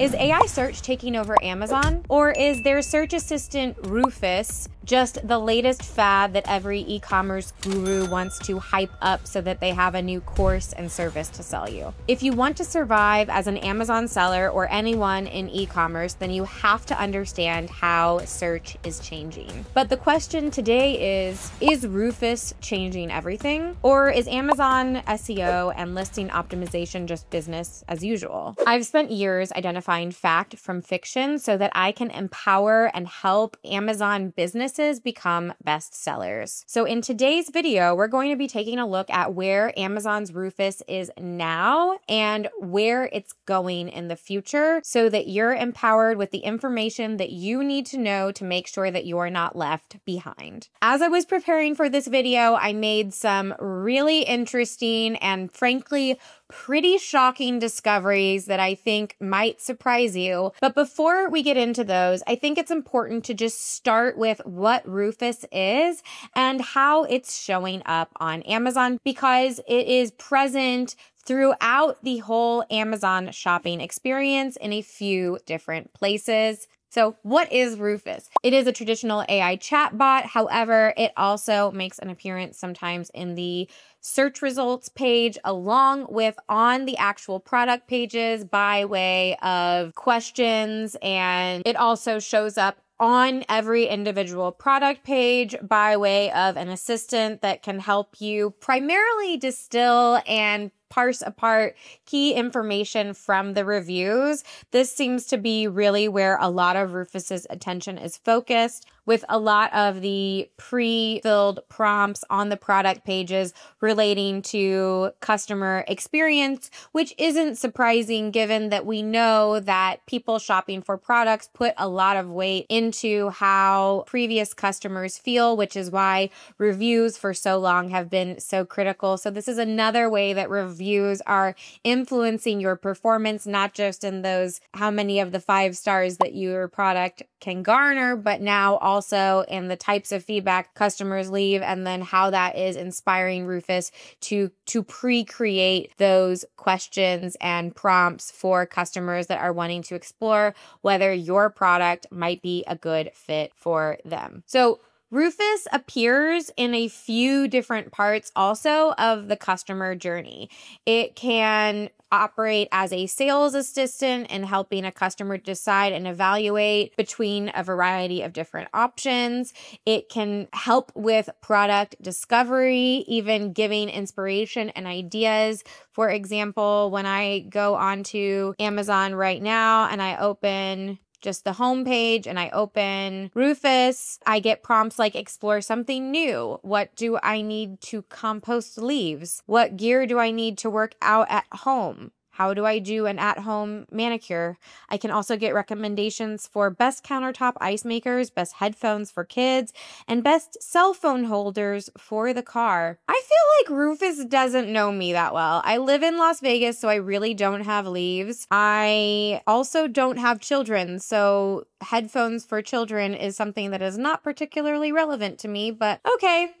Is AI search taking over Amazon? Or is their search assistant, Rufus, just the latest fad that every e-commerce guru wants to hype up so that they have a new course and service to sell you? If you want to survive as an Amazon seller or anyone in e-commerce, then you have to understand how search is changing. But the question today is Rufus changing everything? Or is Amazon SEO and listing optimization just business as usual? I've spent years identifying fact from fiction so that I can empower and help Amazon businesses become best sellers. So in today's video, we're going to be taking a look at where Amazon's Rufus is now and where it's going in the future so that you're empowered with the information that you need to know to make sure that you're not left behind. As I was preparing for this video, I made some really interesting and frankly, pretty shocking discoveries that I think might surprise you. But before we get into those, I think it's important to just start with what Rufus is and how it's showing up on Amazon, because it is present throughout the whole Amazon shopping experience in a few different places. So what is Rufus? It is a traditional AI chatbot. However, it also makes an appearance sometimes in the search results page along with on the actual product pages by way of questions. And it also shows up on every individual product page by way of an assistant that can help you primarily distill and parse apart key information from the reviews. This seems to be really where a lot of Rufus's attention is focused, with a lot of the pre-filled prompts on the product pages relating to customer experience, which isn't surprising given that we know that people shopping for products put a lot of weight into how previous customers feel, which is why reviews for so long have been so critical. So this is another way that reviews are influencing your performance, not just in those how many of the 5 stars that your product can garner, but now also in the types of feedback customers leave and then how that is inspiring Rufus to pre-create those questions and prompts for customers that are wanting to explore whether your product might be a good fit for them. So Rufus appears in a few different parts also of the customer journey. It can operate as a sales assistant and helping a customer decide and evaluate between a variety of different options. It can help with product discovery, even giving inspiration and ideas. For example, when I go onto Amazon right now and I open just the homepage and I open Rufus, I get prompts like explore something new. What do I need to compost leaves? What gear do I need to work out at home? How do I do an at-home manicure? I can also get recommendations for best countertop ice makers, best headphones for kids, and best cell phone holders for the car. I feel like Rufus doesn't know me that well. I live in Las Vegas, so I really don't have leaves. I also don't have children, so headphones for children is something that is not particularly relevant to me, but okay.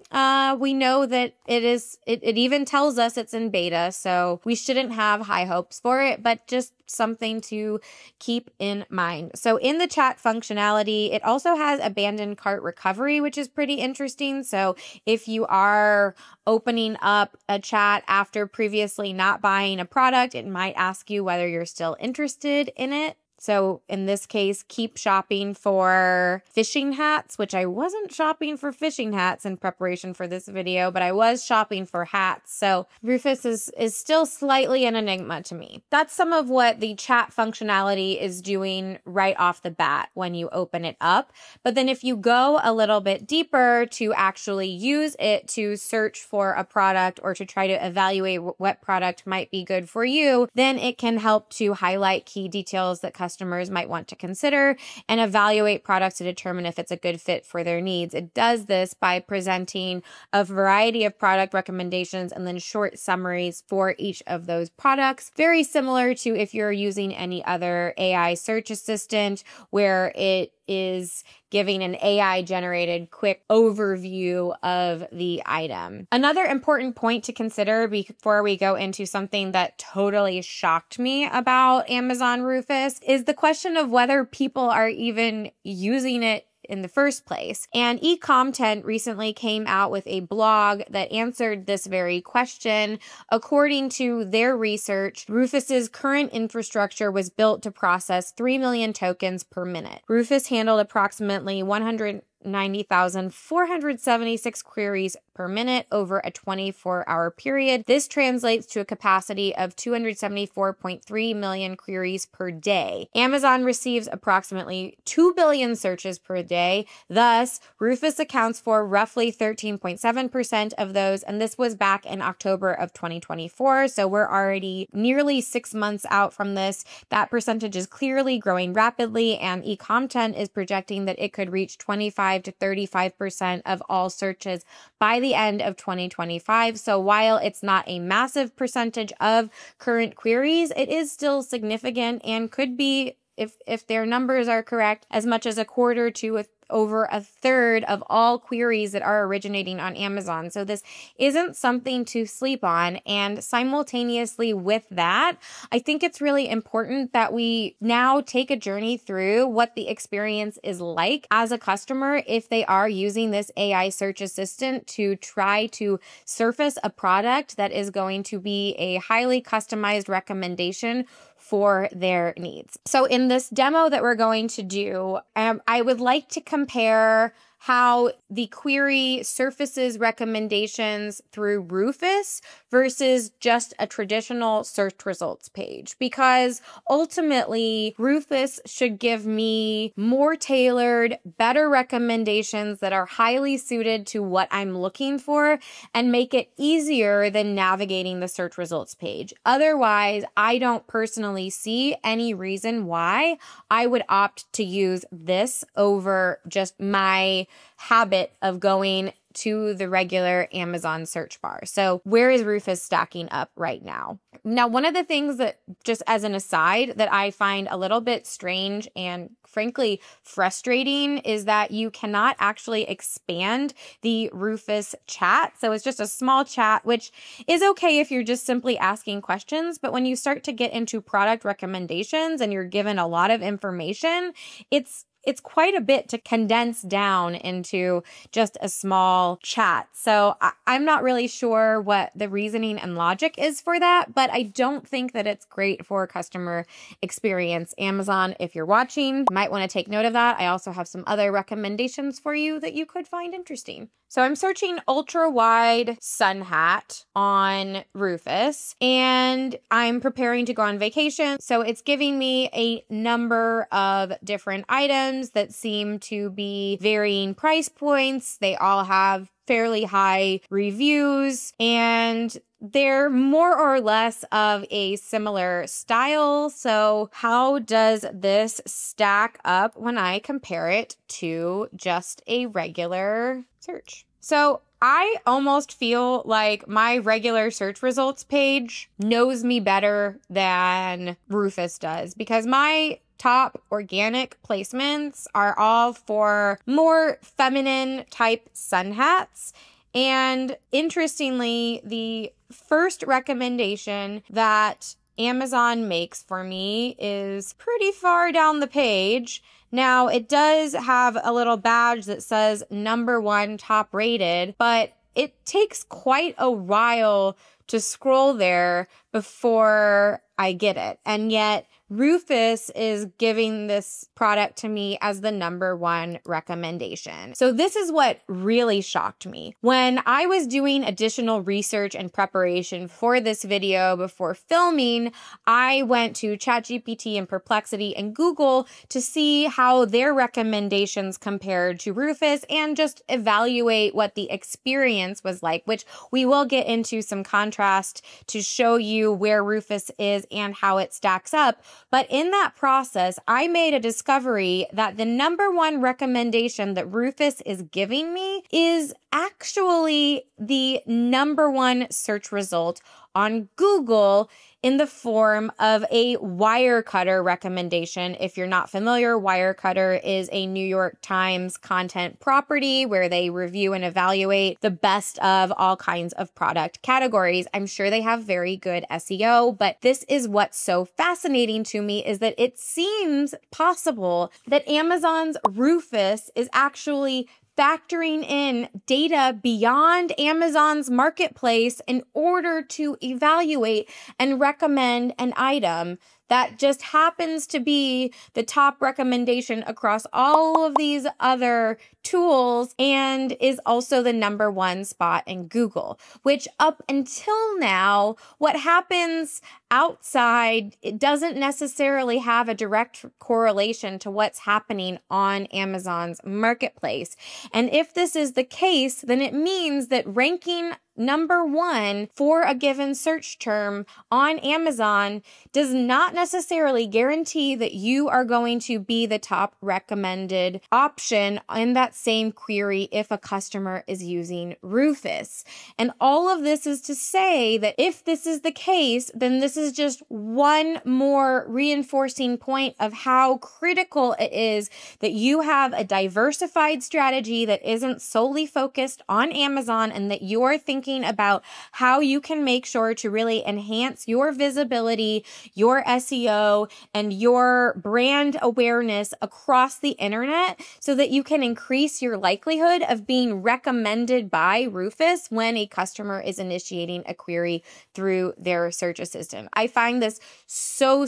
We know that it is, it even tells us it's in beta, so we shouldn't have high hopes for it, but just something to keep in mind. So in the chat functionality, it also has abandoned cart recovery, which is pretty interesting. So if you are opening up a chat after previously not buying a product, it might ask you whether you're still interested in it. So in this case, keep shopping for fishing hats, which I wasn't shopping for fishing hats in preparation for this video, but I was shopping for hats. So Rufus is still slightly an enigma to me. That's some of what the chat functionality is doing right off the bat when you open it up. But then if you go a little bit deeper to actually use it to search for a product or to try to evaluate what product might be good for you, then it can help to highlight key details that customers might want to consider and evaluate products to determine if it's a good fit for their needs. It does this by presenting a variety of product recommendations and then short summaries for each of those products. Very similar to if you're using any other AI search assistant where it is giving an AI-generated quick overview of the item. Another important point to consider before we go into something that totally shocked me about Amazon Rufus is the question of whether people are even using it in the first place. And Ecomtent recently came out with a blog that answered this very question. According to their research, Rufus's current infrastructure was built to process 3 million tokens per minute. Rufus handled approximately 190,476 queries per minute over a 24-hour period. This translates to a capacity of 274.3 million queries per day. Amazon receives approximately 2 billion searches per day. Thus, Rufus accounts for roughly 13.7% of those, and this was back in October of 2024, so we're already nearly 6 months out from this. That percentage is clearly growing rapidly, and Ecomtent is projecting that it could reach 25 to 35% of all searches by the end of 2025. So while it's not a massive percentage of current queries, it is still significant and could be, if their numbers are correct, as much as a quarter to over a third of all queries that are originating on Amazon. So this isn't something to sleep on. And simultaneously with that, I think it's really important that we now take a journey through what the experience is like as a customer if they are using this AI search assistant to try to surface a product that is going to be a highly customized recommendation for their needs. So in this demo that we're going to do, I would like to compare how the query surfaces recommendations through Rufus versus just a traditional search results page, because ultimately Rufus should give me more tailored, better recommendations that are highly suited to what I'm looking for and make it easier than navigating the search results page. Otherwise, I don't personally see any reason why I would opt to use this over just my habit of going to the regular Amazon search bar. So where is Rufus stacking up right now? Now, one of the things that, just as an aside, that I find a little bit strange and frankly frustrating is that you cannot actually expand the Rufus chat. So it's just a small chat, which is okay if you're just simply asking questions. But when you start to get into product recommendations and you're given a lot of information, it's quite a bit to condense down into just a small chat. So I'm not really sure what the reasoning and logic is for that, but I don't think that it's great for customer experience. Amazon, if you're watching, might want to take note of that. I also have some other recommendations for you that you could find interesting. So I'm searching ultra wide sun hat on Rufus, and I'm preparing to go on vacation. So it's giving me a number of different items that seem to be varying price points. They all have fairly high reviews, and they're more or less of a similar style. So how does this stack up when I compare it to just a regular search? So I almost feel like my regular search results page knows me better than Rufus does, because my top organic placements are all for more feminine type sun hats. And interestingly, the first recommendation that Amazon makes for me is pretty far down the page. Now, it does have a little badge that says #1 top rated, but it takes quite a while to scroll there before I get it. And yet Rufus is giving this product to me as the #1 recommendation. So this is what really shocked me. When I was doing additional research and preparation for this video before filming, I went to ChatGPT and Perplexity and Google to see how their recommendations compared to Rufus and just evaluate what the experience was like, which we will get into some contrast to show you where Rufus is and how it stacks up. But in that process, I made a discovery that the #1 recommendation that Rufus is giving me is actually the #1 search result on Google in the form of a Wirecutter recommendation. If you're not familiar, Wirecutter is a New York Times content property where they review and evaluate the best of all kinds of product categories. I'm sure they have very good SEO, but this is what's so fascinating to me is that it seems possible that Amazon's Rufus is actually factoring in data beyond Amazon's marketplace in order to evaluate and recommend an item that just happens to be the top recommendation across all of these other tools and is also the #1 spot in Google, which up until now, what happens outside, it doesn't necessarily have a direct correlation to what's happening on Amazon's marketplace. And if this is the case, then it means that ranking #1 for a given search term on Amazon does not necessarily guarantee that you are going to be the top recommended option in that same query if a customer is using Rufus. And all of this is to say that if this is the case, then this is just one more reinforcing point of how critical it is that you have a diversified strategy that isn't solely focused on Amazon and that you're thinking about how you can make sure to really enhance your visibility, your SEO, and your brand awareness across the internet so that you can increase your likelihood of being recommended by Rufus when a customer is initiating a query through their search assistant. I find this so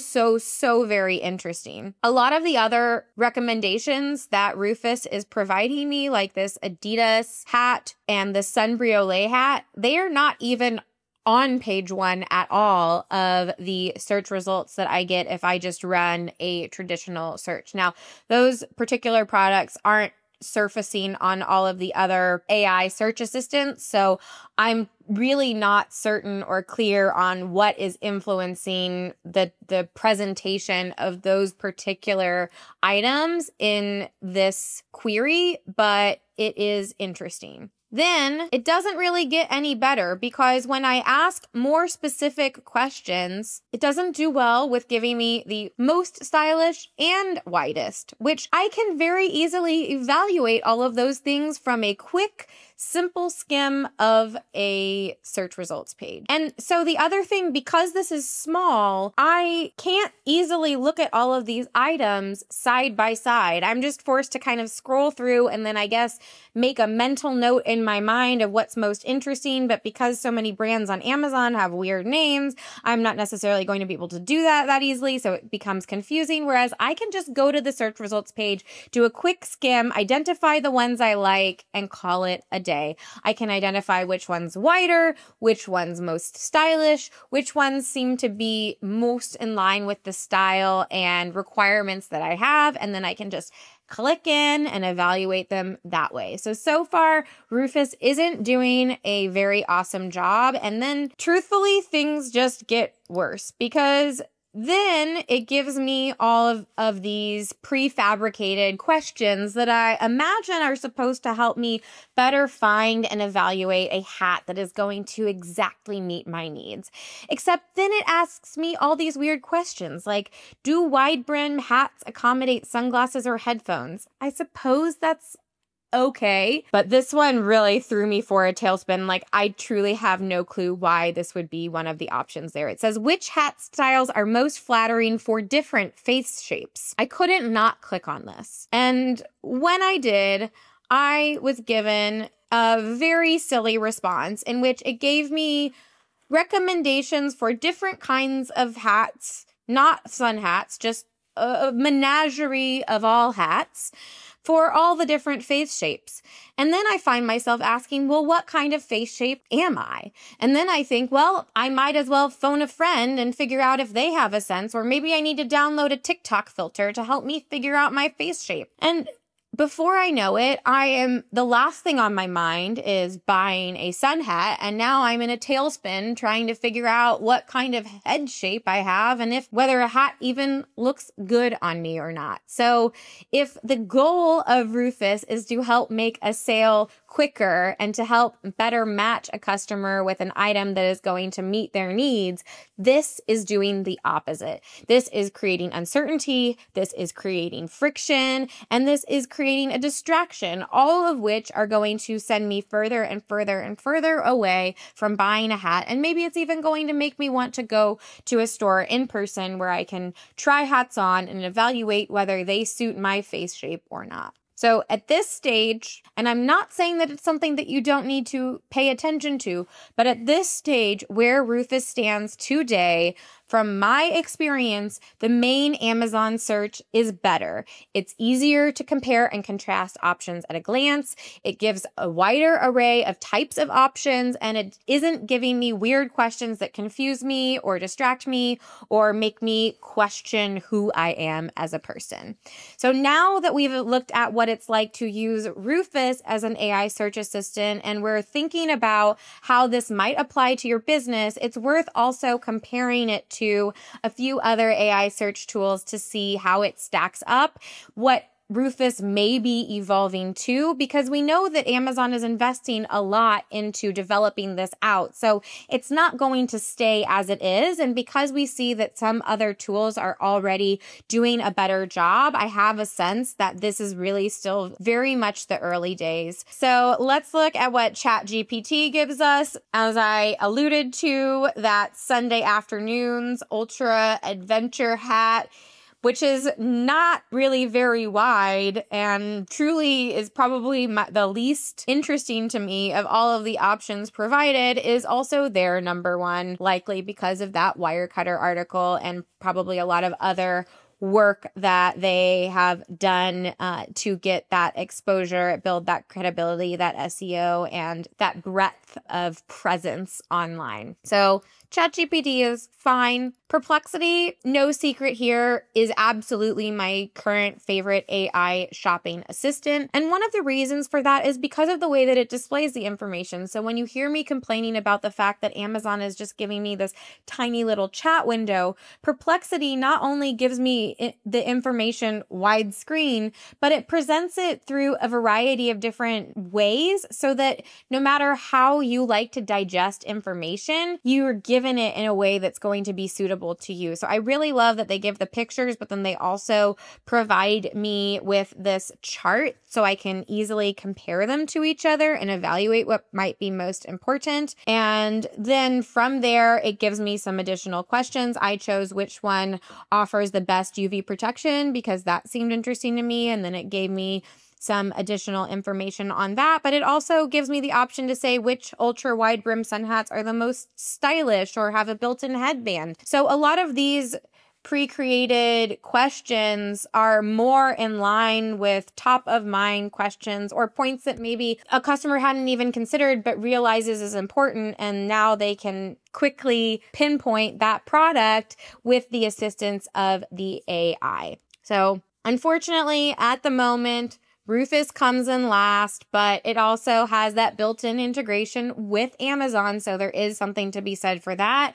very interesting. A lot of the other recommendations that Rufus is providing me, like this Adidas hat and the Sun Briolet hat, they are not even on page 1 at all of the search results that I get if I just run a traditional search. Now, those particular products aren't surfacing on all of the other AI search assistants, so I'm really not certain or clear on what is influencing the presentation of those particular items in this query, but it is interesting. Then it doesn't really get any better because when I ask more specific questions, it doesn't do well with giving me the most stylish and widest, which I can very easily evaluate all of those things from a quick, simple skim of a search results page. And so the other thing, because this is small, I can't easily look at all of these items side by side. I'm just forced to kind of scroll through and then I guess make a mental note in my mind of what's most interesting. But because so many brands on Amazon have weird names, I'm not necessarily going to be able to do that easily. So it becomes confusing. Whereas I can just go to the search results page, do a quick skim, identify the ones I like and call it a day. I can identify which one's wider, which one's most stylish, which ones seem to be most in line with the style and requirements that I have, and then I can just click in and evaluate them that way. So far, Rufus isn't doing a very awesome job, and then truthfully, things just get worse because then it gives me all of these prefabricated questions that I imagine are supposed to help me better find and evaluate a hat that is going to exactly meet my needs. Except then it asks me all these weird questions like, do wide brim hats accommodate sunglasses or headphones? I suppose that's okay, but this one really threw me for a tailspin. Like, I truly have no clue why this would be one of the options there. It says, which hat styles are most flattering for different face shapes? I couldn't not click on this. And when I did, I was given a very silly response in which it gave me recommendations for different kinds of hats, not sun hats, just a menagerie of all hats for all the different face shapes. And then I find myself asking, well, what kind of face shape am I? And then I think, well, I might as well phone a friend and figure out if they have a sense, or maybe I need to download a TikTok filter to help me figure out my face shape. And before I know it, the last thing on my mind is buying a sun hat, and now I'm in a tailspin trying to figure out what kind of head shape I have and whether a hat even looks good on me or not. So if the goal of Rufus is to help make a sale quicker and to help better match a customer with an item that is going to meet their needs, this is doing the opposite. This is creating uncertainty, this is creating friction, and this is creating a distraction, all of which are going to send me further and further and further away from buying a hat. And maybe it's even going to make me want to go to a store in person where I can try hats on and evaluate whether they suit my face shape or not. So at this stage, and I'm not saying that it's something that you don't need to pay attention to, but at this stage where Rufus stands today, from my experience, the main Amazon search is better. It's easier to compare and contrast options at a glance. It gives a wider array of types of options, and it isn't giving me weird questions that confuse me or distract me or make me question who I am as a person. So now that we've looked at what it's like to use Rufus as an AI search assistant and we're thinking about how this might apply to your business, it's worth also comparing it to a few other AI search tools to see how it stacks up, what Rufus may be evolving to, because we know that Amazon is investing a lot into developing this out. So it's not going to stay as it is. And because we see that some other tools are already doing a better job, I have a sense that this is really still very much the early days. So let's look at what ChatGPT gives us. As I alluded to, that Sunday afternoon's ultra adventure hat, which is not really very wide and truly is probably the least interesting to me of all of the options provided, is also their number one, likely because of that Wirecutter article and probably a lot of other work that they have done to get that exposure, build that credibility, that SEO, and that breadth of presence online. So ChatGPT is fine. Perplexity, no secret here, is absolutely my current favorite AI shopping assistant. And one of the reasons for that is because of the way that it displays the information. So when you hear me complaining about the fact that Amazon is just giving me this tiny little chat window, Perplexity not only gives me the information widescreen, but it presents it through a variety of different ways so that no matter how you like to digest information, you're given it in a way that's going to be suitable to you. So I really love that they give the pictures, but then they also provide me with this chart so I can easily compare them to each other and evaluate what might be most important. And then from there, it gives me some additional questions. I chose which one offers the best UV protection because that seemed interesting to me. And then it gave me some additional information on that, but it also gives me the option to say which ultra wide brim sun hats are the most stylish or have a built-in headband. So a lot of these pre-created questions are more in line with top of mind questions or points that maybe a customer hadn't even considered but realizes is important, and now they can quickly pinpoint that product with the assistance of the AI. So unfortunately, at the moment, Rufus comes in last, but it also has that built-in integration with Amazon, so there is something to be said for that.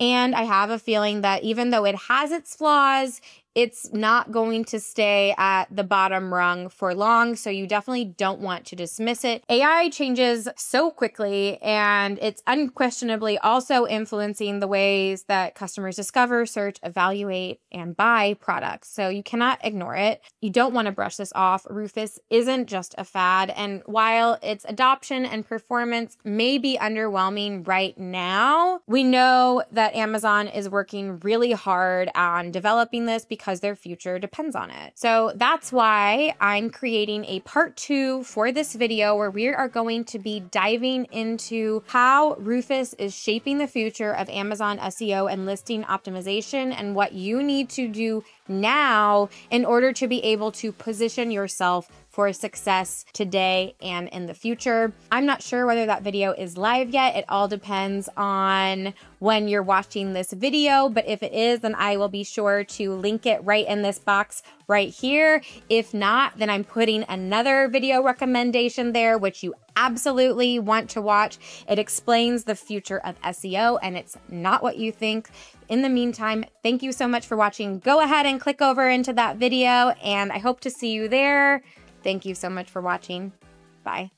And I have a feeling that even though it has its flaws, it's not going to stay at the bottom rung for long, so you definitely don't want to dismiss it. AI changes so quickly, and it's unquestionably also influencing the ways that customers discover, search, evaluate, and buy products. So you cannot ignore it. You don't want to brush this off. Rufus isn't just a fad, and while its adoption and performance may be underwhelming right now, we know that Amazon is working really hard on developing this because their future depends on it. So that's why I'm creating a part 2 for this video where we are going to be diving into how Rufus is shaping the future of Amazon SEO and listing optimization and what you need to do now in order to be able to position yourself for success today and in the future. I'm not sure whether that video is live yet. It all depends on when you're watching this video, but if it is, then I will be sure to link it right in this box right here. If not, then I'm putting another video recommendation there, which you absolutely want to watch. It explains the future of SEO, and it's not what you think. In the meantime, thank you so much for watching. Go ahead and click over into that video, and I hope to see you there. Thank you so much for watching. Bye.